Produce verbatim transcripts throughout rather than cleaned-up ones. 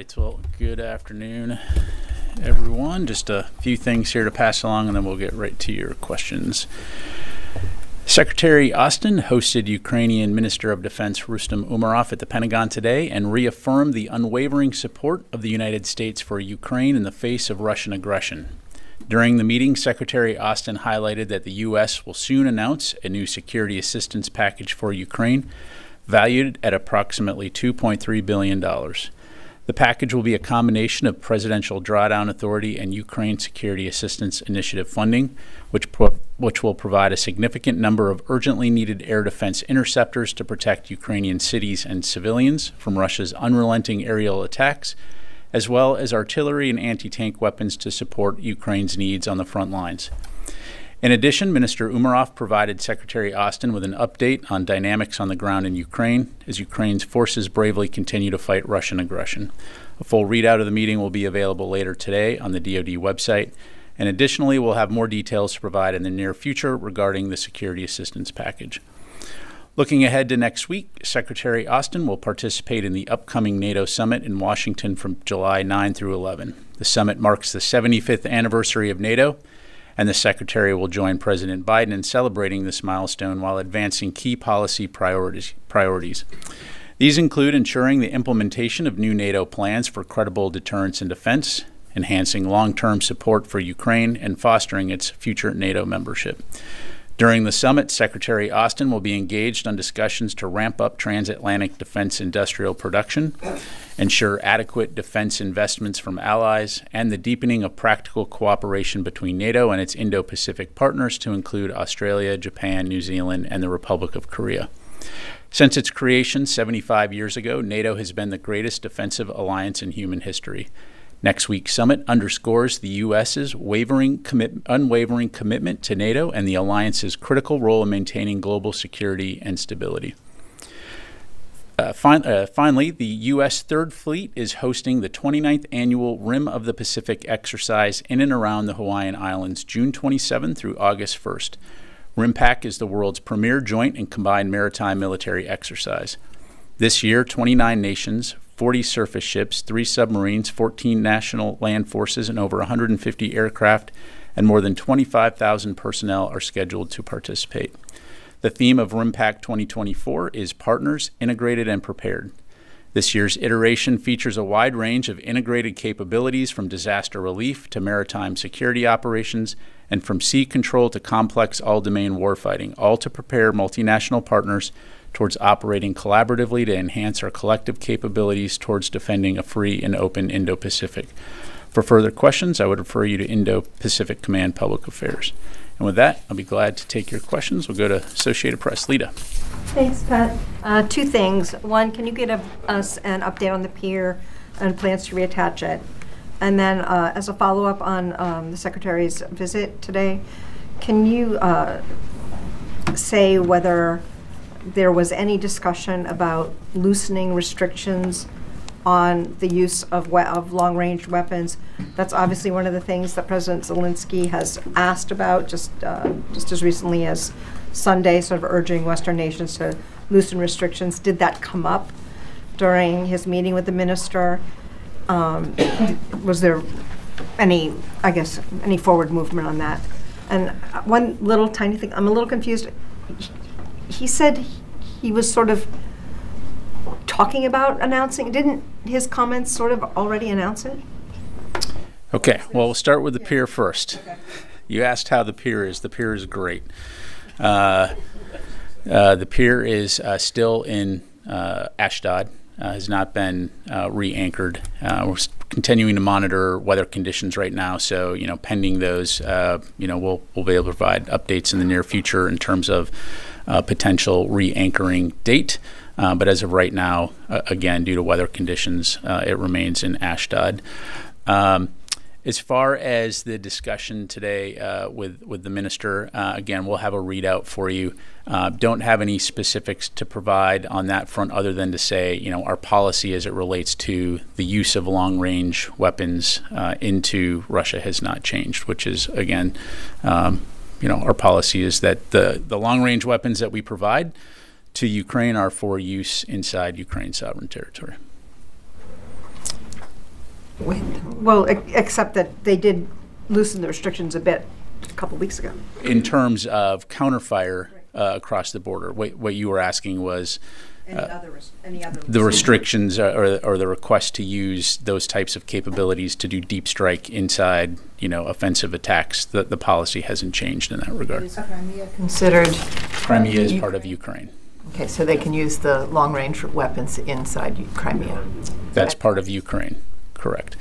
right, well, good afternoon, everyone. Just a few things here to pass along, and then we'll get right to your questions. Secretary Austin hosted Ukrainian Minister of Defense Rustam Umarov at the Pentagon today and reaffirmed the unwavering support of the United States for Ukraine in the face of Russian aggression. During the meeting, Secretary Austin highlighted that the U S will soon announce a new security assistance package for Ukraine, valued at approximately two point three billion dollars. The package will be a combination of Presidential Drawdown Authority and Ukraine Security Assistance Initiative funding, which, pro which will provide a significant number of urgently needed air defense interceptors to protect Ukrainian cities and civilians from Russia's unrelenting aerial attacks, as well as artillery and anti-tank weapons to support Ukraine's needs on the front lines. In addition, Minister Umarov provided Secretary Austin with an update on dynamics on the ground in Ukraine as Ukraine's forces bravely continue to fight Russian aggression. A full readout of the meeting will be available later today on the D O D website. And additionally, we'll have more details to provide in the near future regarding the security assistance package. Looking ahead to next week, Secretary Austin will participate in the upcoming NATO summit in Washington from July ninth through eleventh. The summit marks the seventy-fifth anniversary of NATO, and the Secretary will join President Biden in celebrating this milestone while advancing key policy priorities. priorities. These include ensuring the implementation of new NATO plans for credible deterrence and defense, enhancing long-term support for Ukraine, and fostering its future NATO membership. During the summit, Secretary Austin will be engaged on discussions to ramp up transatlantic defense industrial production, ensure adequate defense investments from allies, and the deepening of practical cooperation between NATO and its Indo-Pacific partners to include Australia, Japan, New Zealand, and the Republic of Korea. Since its creation seventy-five years ago, NATO has been the greatest defensive alliance in human history. Next week's summit underscores the U S's wavering commit, unwavering commitment to NATO and the alliance's critical role in maintaining global security and stability. Uh, fin uh, finally, the U S Third Fleet is hosting the twenty-ninth Annual Rim of the Pacific Exercise in and around the Hawaiian Islands, June twenty-seventh through August first. RIMPAC is the world's premier joint and combined maritime military exercise. This year, twenty-nine nations, forty surface ships, three submarines, fourteen national land forces, and over one hundred fifty aircraft, and more than twenty-five thousand personnel are scheduled to participate. The theme of RIMPAC twenty twenty-four is Partners, Integrated, and Prepared. This year's iteration features a wide range of integrated capabilities from disaster relief to maritime security operations, and from sea control to complex all-domain warfighting, all to prepare multinational partners towards operating collaboratively to enhance our collective capabilities towards defending a free and open Indo-Pacific. For further questions, I would refer you to Indo-Pacific Command Public Affairs. And with that, I'll be glad to take your questions. We'll go to Associated Press. Lita. Thanks, Pat. Uh, two things. One, can you give us an update on the pier and plans to reattach it? And then uh, as a follow-up on um, the Secretary's visit today, can you uh, say whether there was any discussion about loosening restrictions on the use of, we of long-range weapons? That's obviously one of the things that President Zelensky has asked about just, uh, just as recently as Sunday, sort of urging Western nations to loosen restrictions. Did that come up during his meeting with the minister? Um, was there any, I guess, any forward movement on that? And one little tiny thing, I'm a little confused. He said he was sort of talking about announcing. Didn't his comments sort of already announce it? Okay, well, we'll start with the pier first. Okay. You asked how the pier is. The pier is great. Uh, uh, the pier is uh, still in uh, Ashdod. Uh, has not been uh, re-anchored. Uh, we're continuing to monitor weather conditions right now, so you know, pending those, uh, you know, we'll we'll be able to provide updates in the near future in terms of uh, potential re-anchoring date. Uh, but as of right now, uh, again, due to weather conditions, uh, it remains in Ashdod. Um, As far as the discussion today uh, with, with the minister, uh, again, we'll have a readout for you. Uh, don't have any specifics to provide on that front other than to say, you know, our policy as it relates to the use of long-range weapons uh, into Russia has not changed, which is, again, um, you know, our policy is that the, the long-range weapons that we provide to Ukraine are for use inside Ukraine's sovereign territory. When? Well, except that they did loosen the restrictions a bit a couple weeks ago. In terms of counterfire uh, across the border, what, what you were asking was uh, any other res any other the restrictions or, or the request to use those types of capabilities to do deep strike inside, you know, offensive attacks. The, the policy hasn't changed in that regard. Is Crimea considered? Crimea is part of Ukraine. Okay, so they can use the long-range weapons inside Crimea. That's part of Ukraine, correct.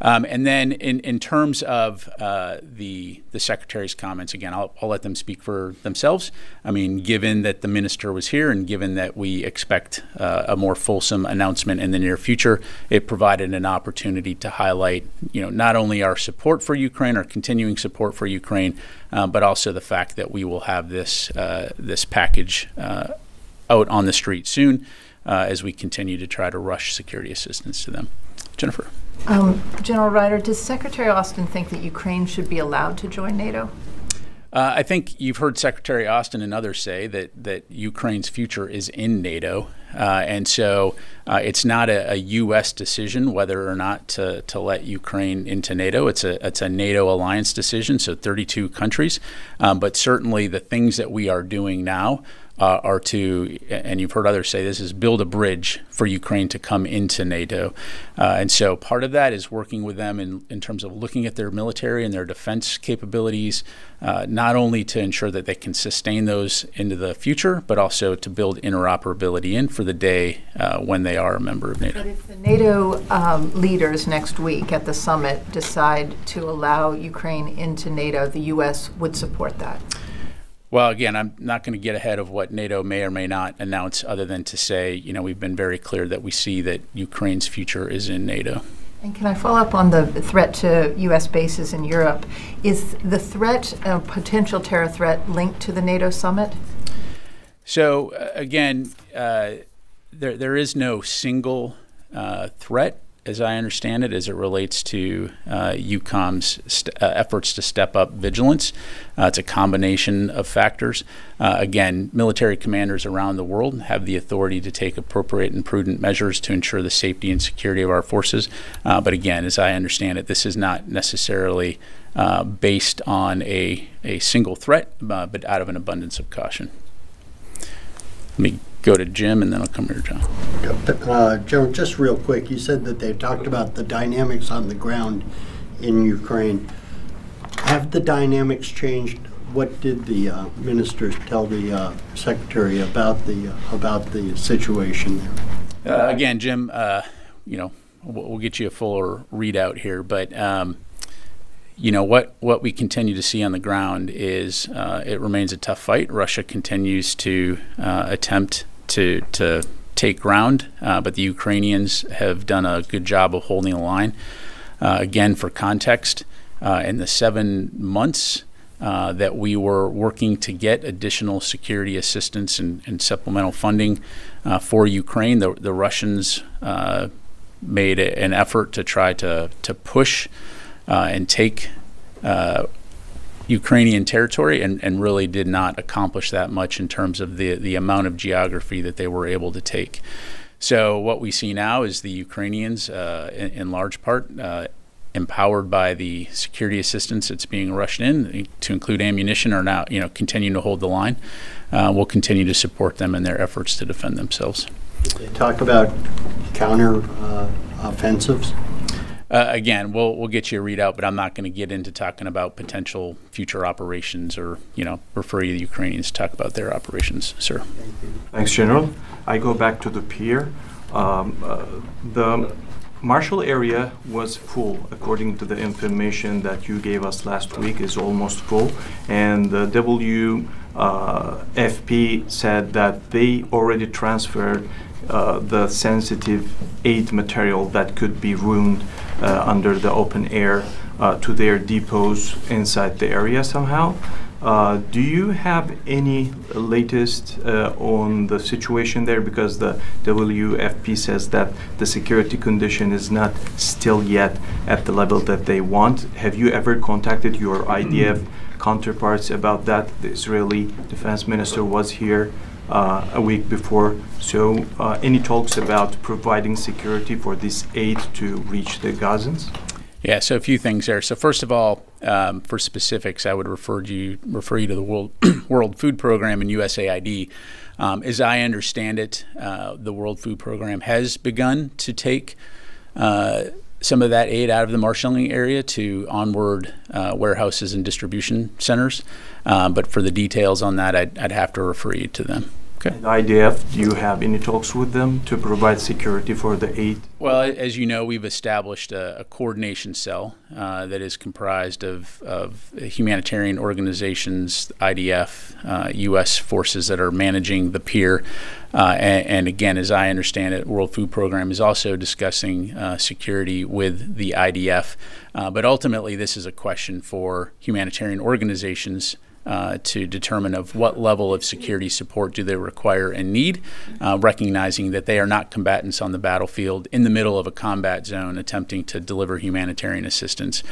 Um, and then in, in terms of uh, the, the Secretary's comments, again, I'll, I'll let them speak for themselves. I mean, given that the Minister was here and given that we expect uh, a more fulsome announcement in the near future, it provided an opportunity to highlight, you know, not only our support for Ukraine, our continuing support for Ukraine, uh, but also the fact that we will have this, uh, this package uh, out on the street soon uh, as we continue to try to rush security assistance to them. Jennifer. Um, General Ryder, does Secretary Austin think that Ukraine should be allowed to join NATO? Uh, I think you've heard Secretary Austin and others say that, that Ukraine's future is in NATO. Uh, and so uh, it's not a, a U S decision whether or not to, to let Ukraine into NATO. It's a, it's a NATO alliance decision, so thirty-two countries. Um, but certainly the things that we are doing now Uh, are to, and you've heard others say this, is build a bridge for Ukraine to come into NATO. Uh, and so part of that is working with them in, in terms of looking at their military and their defense capabilities, uh, not only to ensure that they can sustain those into the future, but also to build interoperability in for the day uh, when they are a member of NATO. But if the NATO um, leaders next week at the summit decide to allow Ukraine into NATO, the U S would support that? Well, again, I'm not going to get ahead of what NATO may or may not announce other than to say, you know, we've been very clear that we see that Ukraine's future is in NATO. And can I follow up on the threat to U S bases in Europe? Is the threat, a potential terror threat, linked to the NATO summit? So, uh, again, uh, there, there is no single uh, threat, as I understand it, as it relates to uh, U COM's st uh, efforts to step up vigilance. Uh, it's a combination of factors. Uh, again, military commanders around the world have the authority to take appropriate and prudent measures to ensure the safety and security of our forces. Uh, but again, as I understand it, this is not necessarily uh, based on a, a single threat, uh, but out of an abundance of caution. Let me go to Jim, and then I'll come here, John. Uh, General, just real quick, you said that they've talked about the dynamics on the ground in Ukraine. Have the dynamics changed? What did the uh, ministers tell the uh, secretary about the uh, about the situation there? Uh, again, Jim, uh, you know, we'll get you a fuller readout here, but. Um, You know, what, what we continue to see on the ground is uh, it remains a tough fight. Russia continues to uh, attempt to, to take ground, uh, but the Ukrainians have done a good job of holding the line. Uh, again, for context, uh, in the seven months uh, that we were working to get additional security assistance and, and supplemental funding uh, for Ukraine, the, the Russians uh, made a, an effort to try to, to push Uh, and take uh, Ukrainian territory and, and really did not accomplish that much in terms of the, the amount of geography that they were able to take. So what we see now is the Ukrainians, uh, in, in large part, uh, empowered by the security assistance that's being rushed in, to include ammunition, are now, you know, continuing to hold the line. Uh, we'll continue to support them in their efforts to defend themselves. They talk about counter uh, offensives. Uh, again, we'll we'll get you a readout, but I'm not going to get into talking about potential future operations, or, you know, refer you to the Ukrainians to talk about their operations, sir. Thank you. Thanks, General. I go back to the pier. Um, uh, the Marshall area was full, according to the information that you gave us last week. Is almost full, and the W F P said that they already transferred uh, the sensitive aid material that could be ruined. Uh, under the open air uh, to their depots inside the area somehow. Uh, do you have any latest uh, on the situation there? Because the W F P says that the security condition is not still yet at the level that they want. Have you ever contacted your I D F counterparts about that? The Israeli defense minister was here uh, a week before. So uh, any talks about providing security for this aid to reach the Gazans? Yeah, so a few things there. So first of all, um, for specifics, I would refer to you, refer you to the World World Food Program and U S A I D. Um, as I understand it, uh, the World Food Program has begun to take uh, some of that aid out of the marshalling area to onward uh, warehouses and distribution centers. Um, but for the details on that, I'd, I'd have to refer you to them. Okay. And I D F, do you have any talks with them to provide security for the aid? Well, as you know, we've established a, a coordination cell uh, that is comprised of, of humanitarian organizations, I D F, uh, U S forces that are managing the pier. Uh, and, and again, as I understand it, World Food Program is also discussing uh, security with the I D F. Uh, but ultimately, this is a question for humanitarian organizations Uh, to determine of what level of security support do they require and need, uh, recognizing that they are not combatants on the battlefield in the middle of a combat zone attempting to deliver humanitarian assistance.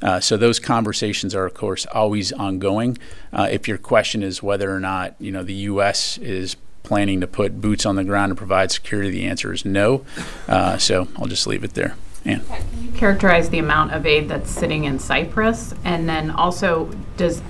Uh, so those conversations are, of course, always ongoing. Uh, if your question is whether or not, you know, the U S is planning to put boots on the ground and provide security, the answer is no. Uh, so I'll just leave it there. Ann. Can you characterize the amount of aid that's sitting in Cyprus? And then also, does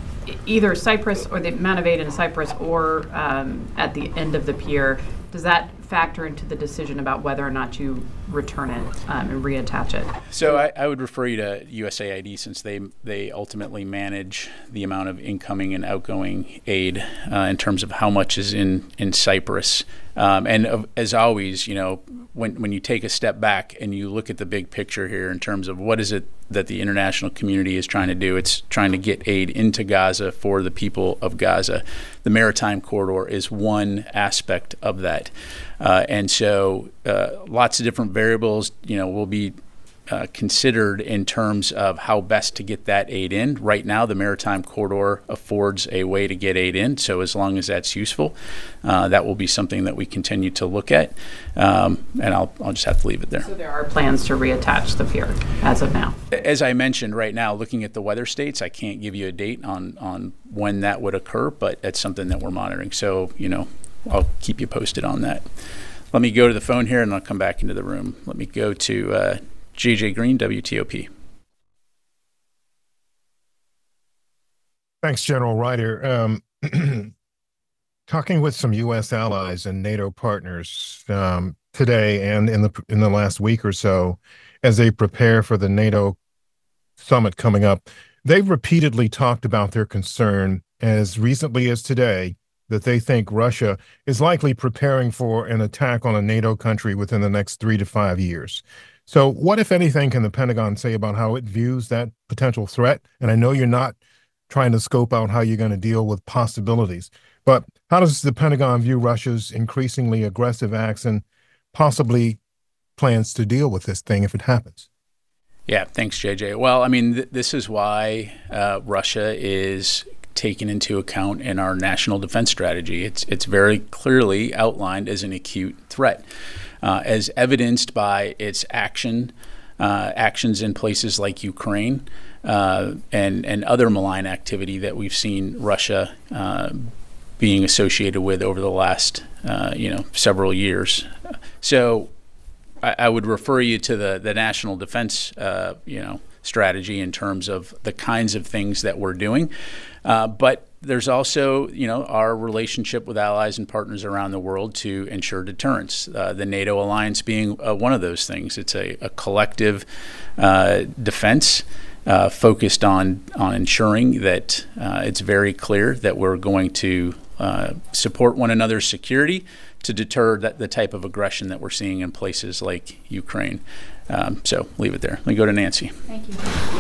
either Cyprus or the amount of aid in Cyprus or um, at the end of the pier, does that factor into the decision about whether or not you return it um, and reattach it? So I, I would refer you to U S A I D since they, they ultimately manage the amount of incoming and outgoing aid uh, in terms of how much is in, in Cyprus. Um, and uh, as always, you know, when, when you take a step back and you look at the big picture here in terms of what is it that the international community is trying to do, it's trying to get aid into Gaza for the people of Gaza. The maritime corridor is one aspect of that. Uh, and so uh, lots of different variables, you know, will be uh, considered in terms of how best to get that aid in. Right now, the maritime corridor affords a way to get aid in. So as long as that's useful, uh, that will be something that we continue to look at. Um, and I'll, I'll just have to leave it there. So there are plans to reattach the pier as of now? As I mentioned, right now, looking at the weather states, I can't give you a date on, on when that would occur, but that's something that we're monitoring. So, you know, I'll keep you posted on that. Let me go to the phone here and I'll come back into the room. Let me go to uh, J J Green, W T O P. Thanks, General Ryder. Um, talking with some U S allies and NATO partners um, today and in the, in the last week or so, as they prepare for the NATO summit coming up, they've repeatedly talked about their concern as recently as today that they think Russia is likely preparing for an attack on a NATO country within the next three to five years. So what, if anything, can the Pentagon say about how it views that potential threat? And I know you're not trying to scope out how you're going to deal with possibilities, but how does the Pentagon view Russia's increasingly aggressive acts and possibly plans to deal with this thing if it happens? Yeah, thanks, J J. Well, I mean, th this is why uh, Russia is taken into account in our national defense strategy. It's, it's very clearly outlined as an acute threat, uh, as evidenced by its action, uh, actions in places like Ukraine uh, and, and other malign activity that we've seen Russia uh, being associated with over the last uh, you know, several years. So I, I would refer you to the, the national defense uh, you know, strategy in terms of the kinds of things that we're doing. Uh, but there's also, you know, our relationship with allies and partners around the world to ensure deterrence, uh, the NATO alliance being uh, one of those things. It's a, a collective uh, defense uh, focused on, on ensuring that uh, it's very clear that we're going to uh, support one another's security to deter that, the type of aggression that we're seeing in places like Ukraine. Um, so leave it there. Let me go to Nancy. Thank you.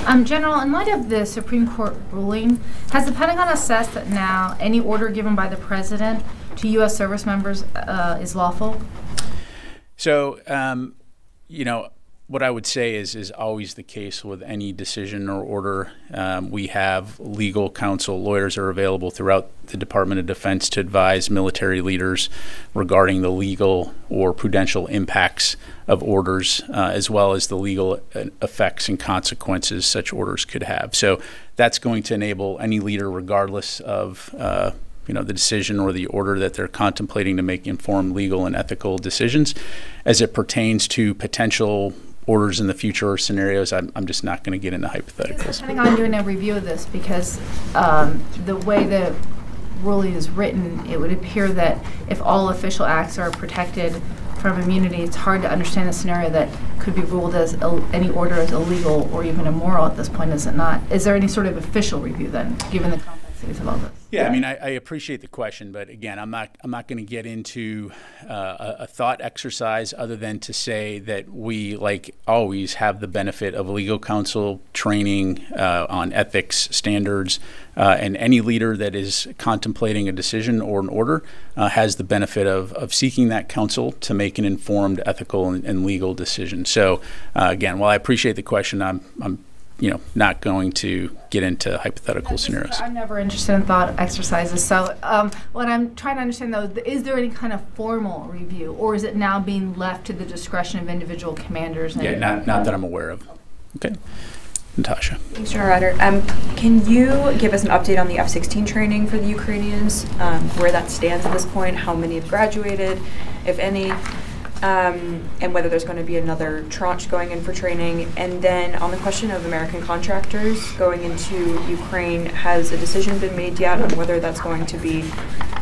Um, General, in light of the Supreme Court ruling, has the Pentagon assessed that now any order given by the President to U S service members uh, is lawful? So, um, you know, what I would say is, is always the case with any decision or order. Um, we have legal counsel. Lawyers are available throughout the Department of Defense to advise military leaders regarding the legal or prudential impacts of orders, uh, as well as the legal effects and consequences such orders could have. So that's going to enable any leader, regardless of uh, you know, the decision or the order that they're contemplating to make informed legal and ethical decisions. As it pertains to potential orders in the future or scenarios, I'm, I'm just not going to get into hypotheticals. The Pentagon doing a review of this, because um, the way the ruling is written, it would appear that if all official acts are protected from immunity, it's hard to understand a scenario that could be ruled as Ill any order as illegal or even immoral at this point, is it not? Is there any sort of official review then, given the complexities of all this? Yeah, I mean, I, I appreciate the question, but again, I'm not I'm not going to get into uh, a, a thought exercise other than to say that we, like always, have the benefit of legal counsel training uh, on ethics standards, uh, and any leader that is contemplating a decision or an order uh, has the benefit of, of seeking that counsel to make an informed, ethical, and, and legal decision. So, uh, again, while I appreciate the question, I'm I'm. you know, not going to get into hypothetical just, scenarios. I'm never interested in thought exercises. So um, what I'm trying to understand, though, is there any kind of formal review, or is it now being left to the discretion of individual commanders? And yeah, not, not that I'm aware of. Okay. Natasha. Thanks, General Ryder. Um, can you give us an update on the F sixteen training for the Ukrainians, um, where that stands at this point, how many have graduated, if any? Um, and whether there's going to be another tranche going in for training. And then on the question of American contractors going into Ukraine, has a decision been made yet on whether that's going to be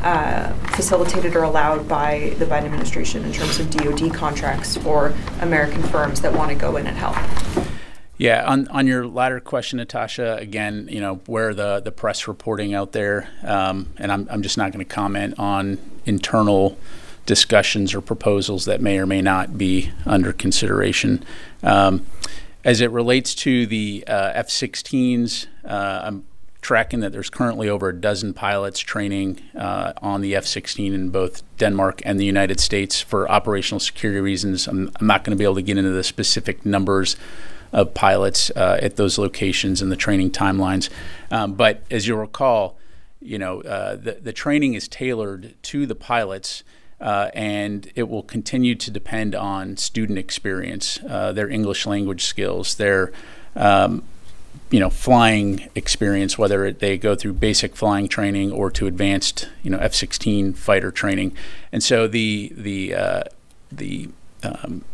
uh, facilitated or allowed by the Biden administration in terms of D O D contracts for American firms that want to go in and help? Yeah, on, on your latter question, Natasha, again, you know, where the, the press reporting out there, um, and I'm, I'm just not going to comment on internal discussions or proposals that may or may not be under consideration. Um, as it relates to the uh, F sixteens, uh, I'm tracking that there's currently over a dozen pilots training uh, on the F sixteen in both Denmark and the United States for operational security reasons. I'm, I'm not going to be able to get into the specific numbers of pilots uh, at those locations and the training timelines. Um, but as you'll recall, you know, uh, the, the training is tailored to the pilots. Uh, and it will continue to depend on student experience, uh, their English language skills, their um, you know, flying experience, whether they go through basic flying training or to advanced, you know, F sixteen fighter training. And so the the uh, the um,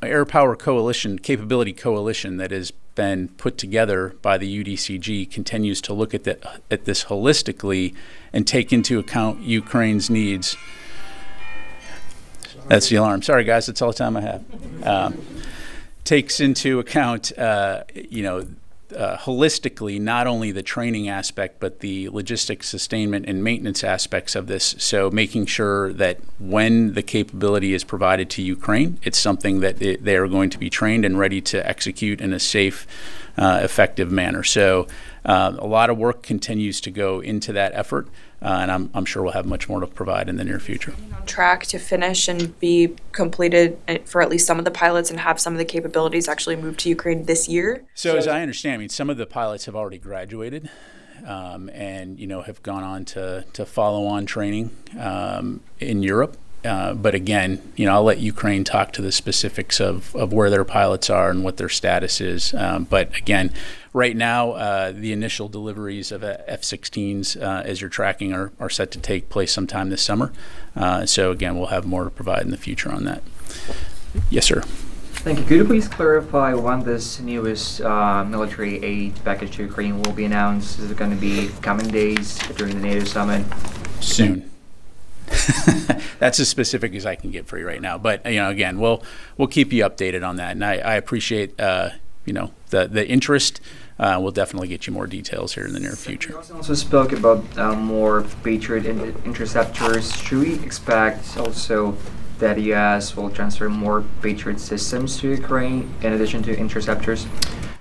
Air Power Coalition, Capability Coalition that has been put together by the U D C G continues to look at the, at this holistically and take into account Ukraine's needs. That's the alarm. Sorry, guys. That's all the time I have. Um, takes into account, uh, you know, uh, holistically, not only the training aspect, but the logistics, sustainment, and maintenance aspects of this. So making sure that when the capability is provided to Ukraine, it's something that it, they are going to be trained and ready to execute in a safe, uh, effective manner. So uh, a lot of work continues to go into that effort. Uh, and I'm, I'm sure we'll have much more to provide in the near future. On track to finish and be completed for at least some of the pilots and have some of the capabilities actually move to Ukraine this year? So, so as I understand, I mean, some of the pilots have already graduated um, and, you know, have gone on to, to follow on training um, in Europe. Uh, but again, you know, I'll let Ukraine talk to the specifics of, of where their pilots are and what their status is. Um, but again, right now, uh, the initial deliveries of F sixteens, uh, as you're tracking, are, are set to take place sometime this summer. Uh, so again, we'll have more to provide in the future on that. Yes, sir. Thank you. Could you please clarify when this newest uh, military aid package to Ukraine will be announced? Is it going to be coming days during the NATO summit? Soon. That's as specific as I can get for you right now. But, you know, again, we'll we'll keep you updated on that. And I, I appreciate, uh, you know, the, the interest. Uh, we'll definitely get you more details here in the near future. You also spoke about uh, more Patriot in interceptors. Should we expect also that the U S will transfer more Patriot systems to Ukraine in addition to interceptors?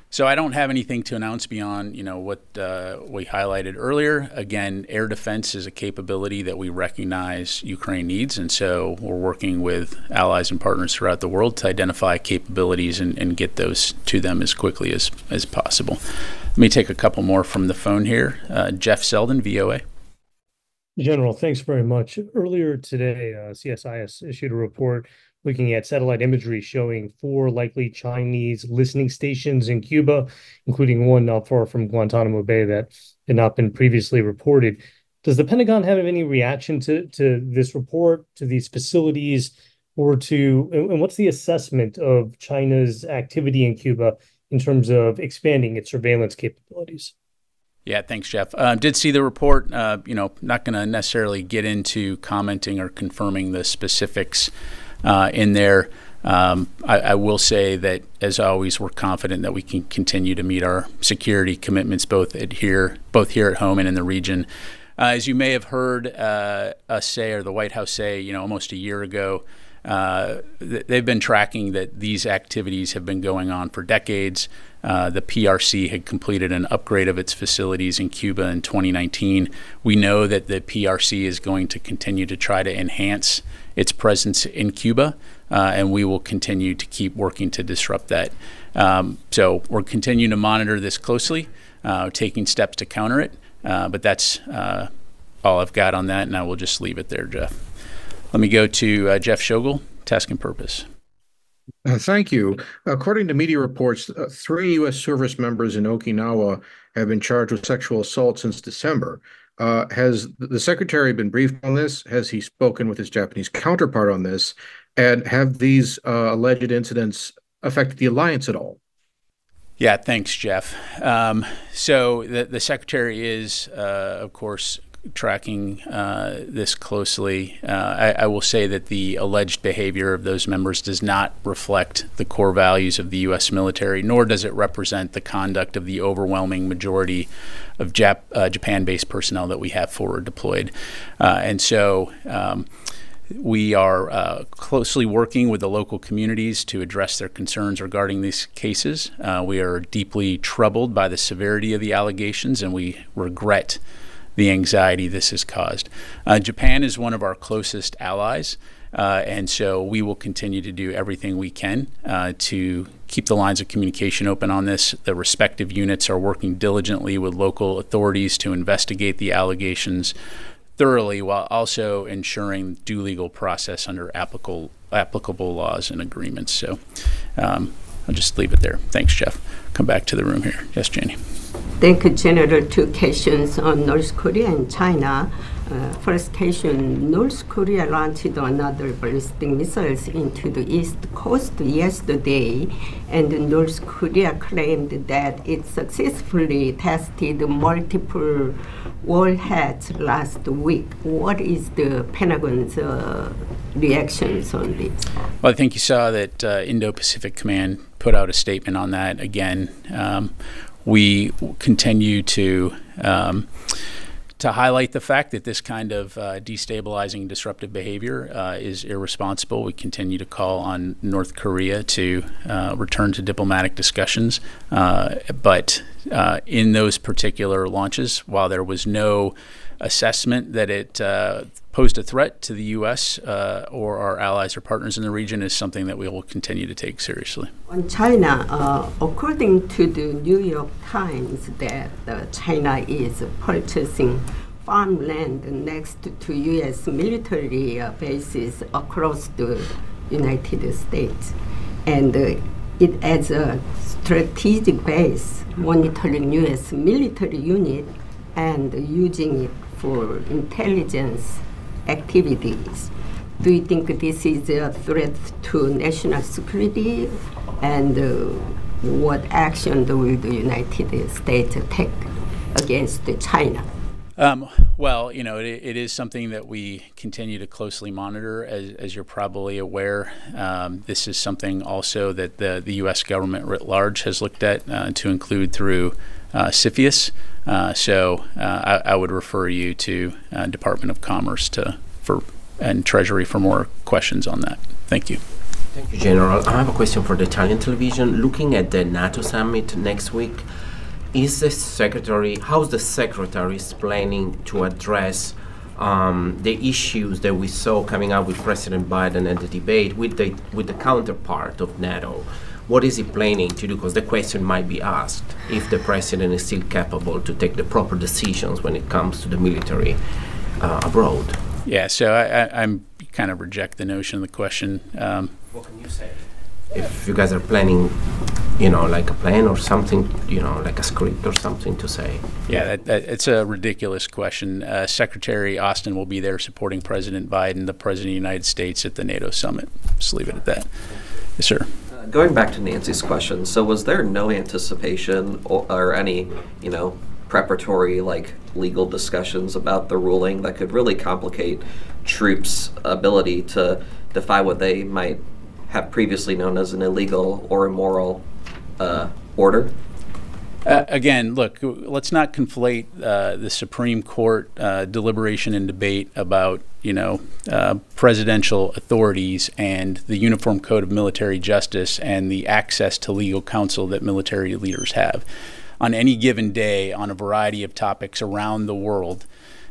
So I don't have anything to announce beyond, you know, what uh, we highlighted earlier. Again, air defense is a capability that we recognize Ukraine needs, and so we're working with allies and partners throughout the world to identify capabilities and, and get those to them as quickly as, as possible. Let me take a couple more from the phone here. Uh, Jeff Selden, V O A. General, thanks very much. Earlier today, uh, C S I S issued a report looking at satellite imagery showing four likely Chinese listening stations in Cuba, including one not far from Guantanamo Bay that had not been previously reported. Does the Pentagon have any reaction to, to this report, to these facilities, or to, and what's the assessment of China's activity in Cuba in terms of expanding its surveillance capabilities? Yeah, thanks, Jeff. Uh, did see the report. Uh, you know, not going to necessarily get into commenting or confirming the specifics uh, in there. Um, I, I will say that, as always, we're confident that we can continue to meet our security commitments, both at here, both here at home and in the region. Uh, as you may have heard uh, us say, or the White House say, you know, almost a year ago, uh, th they've been tracking that these activities have been going on for decades. Uh, the P R C had completed an upgrade of its facilities in Cuba in twenty nineteen. We know that the P R C is going to continue to try to enhance its presence in Cuba, uh, and we will continue to keep working to disrupt that. Um, so we're continuing to monitor this closely, uh, taking steps to counter it, uh, but that's uh, all I've got on that, and I will just leave it there, Jeff. Let me go to uh, Jeff Schogel, Task and Purpose. Thank you. According to media reports, three U S service members in Okinawa have been charged with sexual assault since December. Uh, has the Secretary been briefed on this? Has he spoken with his Japanese counterpart on this? And have these uh, alleged incidents affected the alliance at all? Yeah, thanks, Jeff. Um, so the, the Secretary is, uh, of course, tracking uh, this closely. Uh, I, I will say that the alleged behavior of those members does not reflect the core values of the U S military, nor does it represent the conduct of the overwhelming majority of Jap uh, Japan-based personnel that we have forward deployed. Uh, and so um, we are uh, closely working with the local communities to address their concerns regarding these cases. Uh, we are deeply troubled by the severity of the allegations, and we regret the anxiety this has caused. Uh, Japan is one of our closest allies, uh, and so we will continue to do everything we can uh, to keep the lines of communication open on this. The respective units are working diligently with local authorities to investigate the allegations thoroughly, while also ensuring due legal process under applicable, applicable laws and agreements. So um, I'll just leave it there. Thanks, Jeff. Come back to the room here. Yes, Janie. Thank you, General. Two questions on North Korea and China. Uh, first question, North Korea launched another ballistic missiles into the East Coast yesterday, and North Korea claimed that it successfully tested multiple warheads last week. What is the Pentagon's uh, reactions on this? Well, I think you saw that uh, Indo-Pacific Command put out a statement on that again. Um, We continue to um, to highlight the fact that this kind of uh, destabilizing, disruptive behavior uh, is irresponsible. We continue to call on North Korea to uh, return to diplomatic discussions. Uh, but uh, in those particular launches, while there was no assessment that it uh, posed a threat to the U S uh, or our allies or partners in the region, is something that we will continue to take seriously. On China, uh, according to the New York Times, that uh, China is purchasing farmland next to U S military uh, bases across the United States, and uh, it as a strategic base monitoring U S military unit and using it for intelligence activities. Do you think this is a threat to national security, and uh, what action will the United States take against China? Um, well, you know, it, it is something that we continue to closely monitor. As, as you're probably aware, um, this is something also that the, the U S government writ large has looked at, uh, to include through uh, C S I S. Uh, so uh, I, I would refer you to uh, Department of Commerce to for and Treasury for more questions on that. Thank you. Thank you, General. I have a question for the Italian television. Looking at the NATO summit next week, Is the secretary, how's the secretary is planning to address um, the issues that we saw coming out with President Biden and the debate with the with the counterpart of NATO? What is he planning to do? Because the question might be asked if the president is still capable to take the proper decisions when it comes to the military uh, abroad. Yeah, so I, I I'm kind of reject the notion of the question. Um, what can you say? If you guys are planning you know, like a plan or something, you know, like a script or something to say? Yeah, that, that, it's a ridiculous question. Uh, Secretary Austin will be there supporting President Biden, the President of the United States, at the NATO summit. Just leave it at that. Yes, sir. Uh, going back to Nancy's question, so was there no anticipation or, or any, you know, preparatory, like, legal discussions about the ruling that could really complicate troops' ability to defy what they might have previously known as an illegal or immoral uh, order? Uh, again, look, let's not conflate uh, the Supreme Court uh, deliberation and debate about, you know, uh, presidential authorities and the Uniform Code of Military Justice and the access to legal counsel that military leaders have. On any given day, on a variety of topics around the world,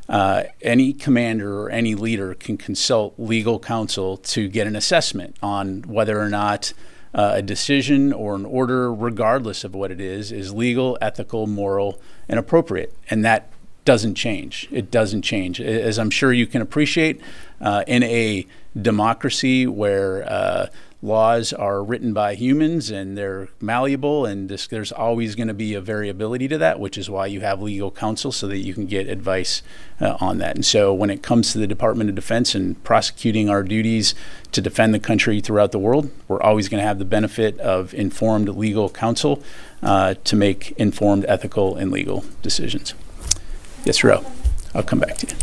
uh, any commander or any leader can consult legal counsel to get an assessment on whether or not uh, a decision or an order, regardless of what it is, is legal, ethical, moral, and appropriate. And that doesn't change. It doesn't change. As I'm sure you can appreciate, uh, in a democracy where uh, laws are written by humans and they're malleable, and this, there's always going to be a variability to that, which is why you have legal counsel, so that you can get advice uh, on that. And so when it comes to the Department of Defense and prosecuting our duties to defend the country throughout the world, we're always going to have the benefit of informed legal counsel uh, to make informed ethical and legal decisions. Yes, Ro, I'll come back to you.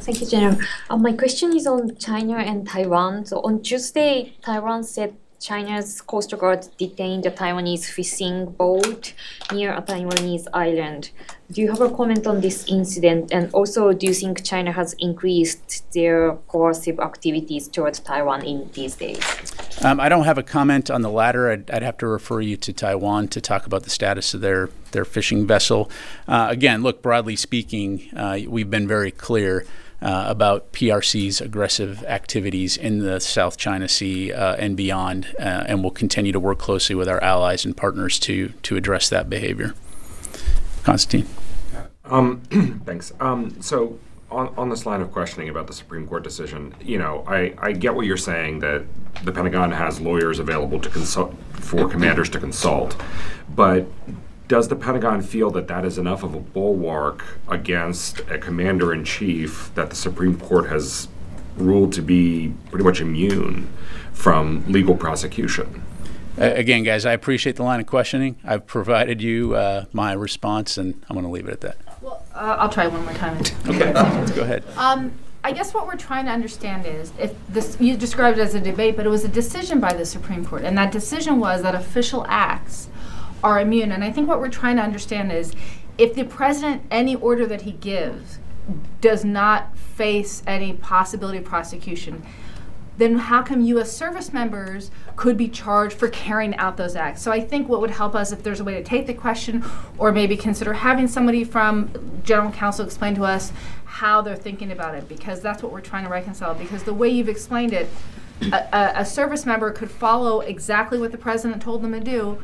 Thank you, General. Uh, my question is on China and Taiwan. So on Tuesday, Taiwan said China's Coast Guard detained a Taiwanese fishing boat near a Taiwanese island. Do you have a comment on this incident? And also, do you think China has increased their coercive activities towards Taiwan in these days? Um, I don't have a comment on the latter. I'd, I'd have to refer you to Taiwan to talk about the status of their, their fishing vessel. Uh, again, look, broadly speaking, uh, we've been very clear Uh, about P R C's aggressive activities in the South China Sea uh, and beyond, uh, and we'll continue to work closely with our allies and partners to to address that behavior. Constantine. Um, thanks. Um, so on, on this line of questioning about the Supreme Court decision, you know, I, I get what you're saying, that the Pentagon has lawyers available to consult, for commanders to consult, but does the Pentagon feel that that is enough of a bulwark against a commander-in-chief that the Supreme Court has ruled to be pretty much immune from legal prosecution? Uh, again, guys, I appreciate the line of questioning. I've provided you uh, my response, and I'm going to leave it at that. Well, uh, I'll try one more time. Okay, go ahead. Um, I guess what we're trying to understand is, if this, you described it as a debate, but it was a decision by the Supreme Court, and that decision was that official acts are immune. And I think what we're trying to understand is, if the president, any order that he gives does not face any possibility of prosecution, then how come U S service members could be charged for carrying out those acts? So I think what would help us, if there's a way to take the question, or maybe consider having somebody from general counsel explain to us how they're thinking about it, because that's what we're trying to reconcile. Because the way you've explained it, a, a service member could follow exactly what the president told them to do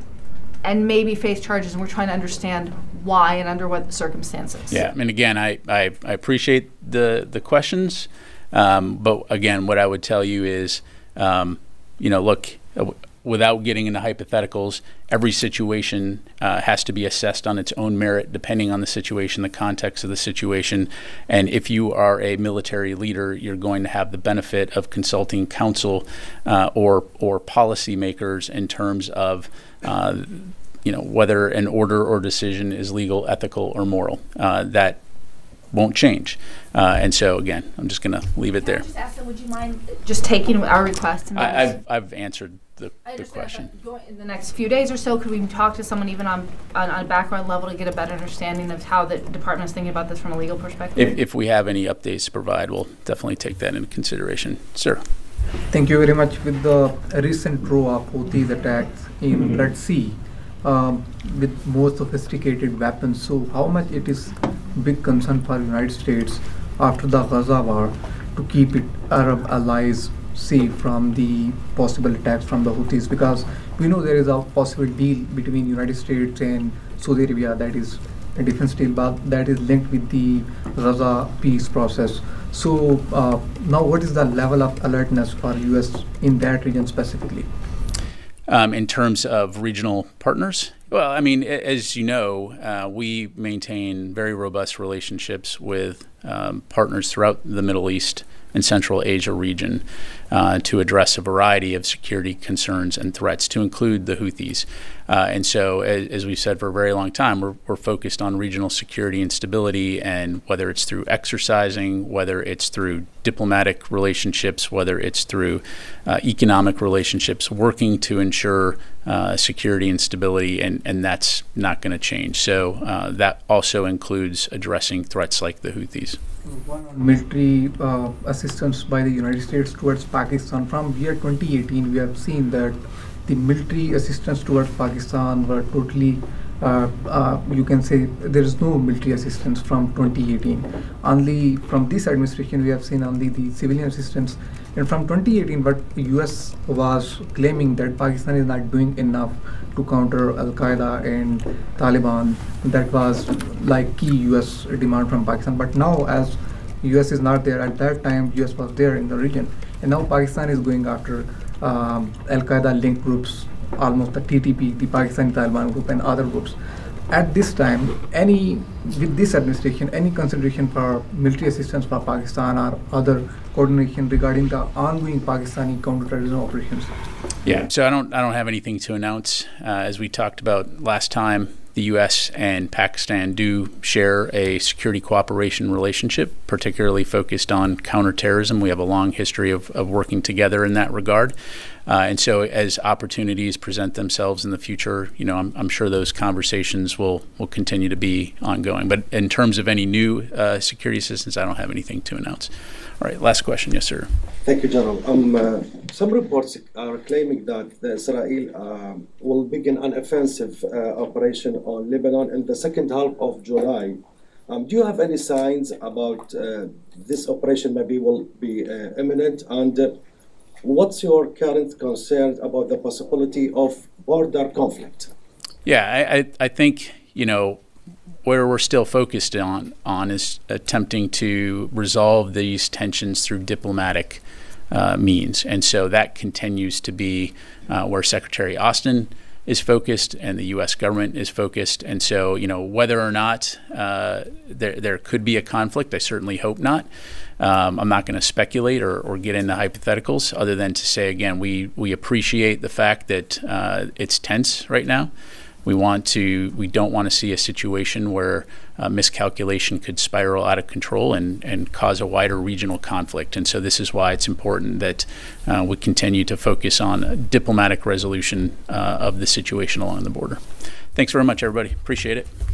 and maybe face charges, and we're trying to understand why and under what circumstances. Yeah, and again, I, I, I appreciate the, the questions, um, but again, what I would tell you is, um, you know, look, w without getting into hypotheticals, every situation uh, has to be assessed on its own merit, depending on the situation, the context of the situation. And if you are a military leader, you're going to have the benefit of consulting counsel uh, or, or policymakers in terms of Uh, you know, whether an order or decision is legal, ethical, or moral. Uh, that won't change. Uh, and so, again, I'm just going to leave it there. Can I just ask them, would you mind just taking our request? And I, I've, I've answered the, I the question. In the next few days or so, could we talk to someone even on, on, on a background level to get a better understanding of how the department is thinking about this from a legal perspective? If, if we have any updates to provide, we'll definitely take that into consideration. Sir. Thank you very much. With the recent row of Houthis attacks in Red Sea, um, with more sophisticated weapons, so how much it is big concern for the United States after the Gaza war to keep its Arab allies safe from the possible attacks from the Houthis? Because we know there is a possible deal between United States and Saudi Arabia, that is a defense deal, but that is linked with the Gaza peace process. So uh, now what is the level of alertness for U S in that region specifically? um, in terms of regional partners? Well, I mean, as you know, uh, we maintain very robust relationships with um, partners throughout the Middle East and Central Asia region uh, to address a variety of security concerns and threats, to include the Houthis. Uh, and so, as, as we've said for a very long time, we're, we're focused on regional security and stability, and whether it's through exercising, whether it's through diplomatic relationships, whether it's through uh, economic relationships, working to ensure uh, security and stability, and, and that's not going to change. So uh, that also includes addressing threats like the Houthis. One on military uh, assistance by the United States towards Pakistan. From year twenty eighteen, we have seen that the military assistance towards Pakistan were totally, uh, uh, you can say, there is no military assistance from twenty eighteen. Only from this administration, we have seen only the civilian assistance. And from twenty eighteen, but the U S was claiming that Pakistan is not doing enough to counter Al-Qaeda and Taliban. That was like key U S demand from Pakistan. But now, as U S is not there, at that time, U S was there in the region. And now Pakistan is going after um, Al-Qaeda linked groups, almost the T T P, the Pakistani Taliban group, and other groups. At this time, any with this administration, any consideration for military assistance for Pakistan or other coordination regarding the ongoing Pakistani counterterrorism operations? Yeah, so I don't I don't have anything to announce. Uh, as we talked about last time, the U S and Pakistan do share a security cooperation relationship, particularly focused on counterterrorism. We have a long history of, of working together in that regard. Uh, and so as opportunities present themselves in the future, you know, I'm, I'm sure those conversations will, will continue to be ongoing. But in terms of any new uh, security assistance, I don't have anything to announce. All right, last question. Yes, sir. Thank you, General. Um, uh, some reports are claiming that Israel uh, will begin an offensive uh, operation on Lebanon in the second half of July. Um, do you have any signs about uh, this operation maybe will be uh, imminent? And uh, what's your current concern about the possibility of border conflict? Yeah, I, I, I think, you know, where we're still focused on, on is attempting to resolve these tensions through diplomatic uh, means. And so that continues to be uh, where Secretary Austin is focused and the U S government is focused. And so, you know, whether or not uh, there, there could be a conflict, I certainly hope not. Um, I'm not going to speculate or, or get into hypotheticals other than to say, again, we, we appreciate the fact that uh, it's tense right now. We want to. We don't want to see a situation where uh, miscalculation could spiral out of control and, and cause a wider regional conflict. And so this is why it's important that uh, we continue to focus on a diplomatic resolution uh, of the situation along the border. Thanks very much, everybody. Appreciate it.